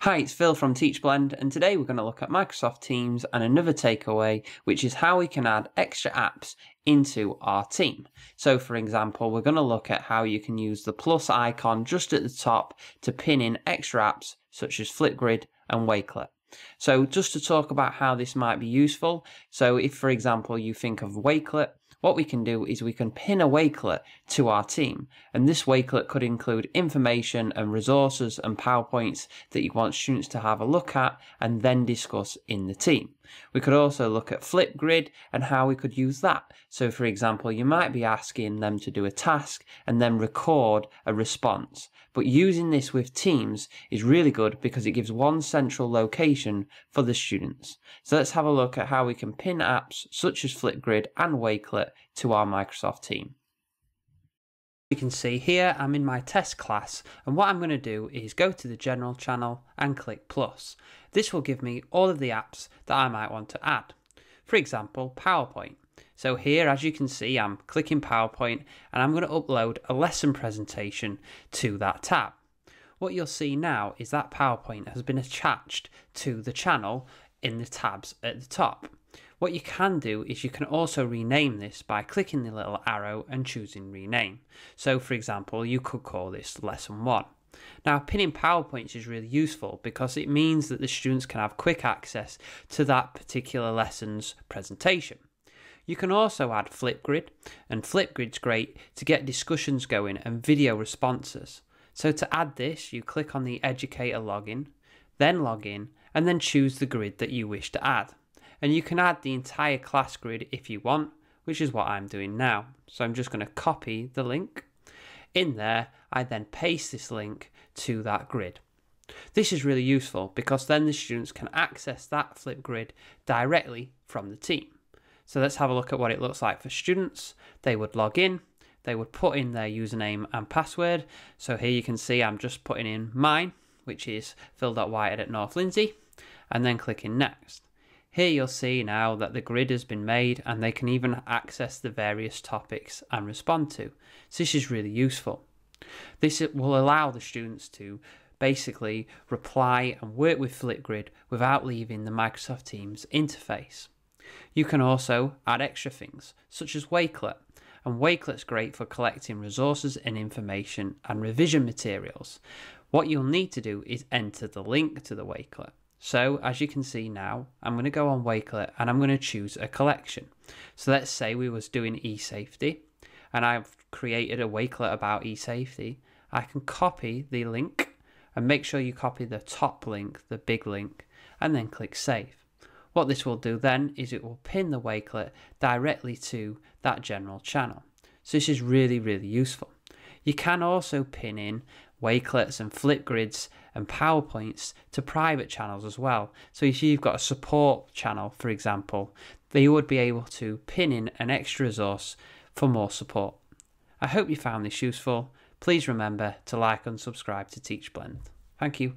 Hi, it's Phil from TeachBlend, and today we're going to look at Microsoft Teams and another takeaway, which is how we can add extra apps into our team. So for example, we're going to look at how you can use the plus icon just at the top to pin in extra apps such as Flipgrid and Wakelet. So just to talk about how this might be useful, so if for example you think of Wakelet, what we can do is we can pin a Wakelet to our team, and this Wakelet could include information and resources and PowerPoints that you want students to have a look at and then discuss in the team. We could also look at Flipgrid and how we could use that. So for example, you might be asking them to do a task and then record a response. But using this with Teams is really good because it gives one central location for the students. So let's have a look at how we can pin apps such as Flipgrid and Wakelet to our Microsoft team. You can see here I'm in my test class, and what I'm going to do is go to the general channel and click plus. This will give me all of the apps that I might want to add. For example, PowerPoint. So here, as you can see, I'm clicking PowerPoint and I'm going to upload a lesson presentation to that tab. What you'll see now is that PowerPoint has been attached to the channel in the tabs at the top. What you can do is you can also rename this by clicking the little arrow and choosing rename. So for example, you could call this lesson 1. Now, pinning PowerPoints is really useful because it means that the students can have quick access to that particular lesson's presentation. You can also add Flipgrid, and Flipgrid's great to get discussions going and video responses. So to add this, you click on the educator login, then log in, and then choose the grid that you wish to add. And you can add the entire class grid if you want, which is what I'm doing now. So I'm just going to copy the link. In there, I then paste this link to that grid. This is really useful because then the students can access that Flipgrid directly from the team. So let's have a look at what it looks like for students. They would log in, they would put in their username and password. So here you can see I'm just putting in mine, which is phil.whitehead@northlindsay, and then clicking next. Here you'll see now that the grid has been made and they can even access the various topics and respond to. So this is really useful. This will allow the students to basically reply and work with Flipgrid without leaving the Microsoft Teams interface. You can also add extra things such as Wakelet, and Wakelet's great for collecting resources and information and revision materials. What you'll need to do is enter the link to the Wakelet. So as you can see now, I'm going to go on Wakelet and I'm going to choose a collection. So let's say we was doing e-safety and I've created a Wakelet about e-safety. I can copy the link, and make sure you copy the top link, the big link, and then click save. What this will do then is it will pin the Wakelet directly to that general channel. So this is really, really useful. You can also pin in Wakelets and Flipgrids and PowerPoints to private channels as well. So if you've got a support channel, for example, they would be able to pin in an extra resource for more support. I hope you found this useful. Please remember to like and subscribe to TeachBlend. Thank you.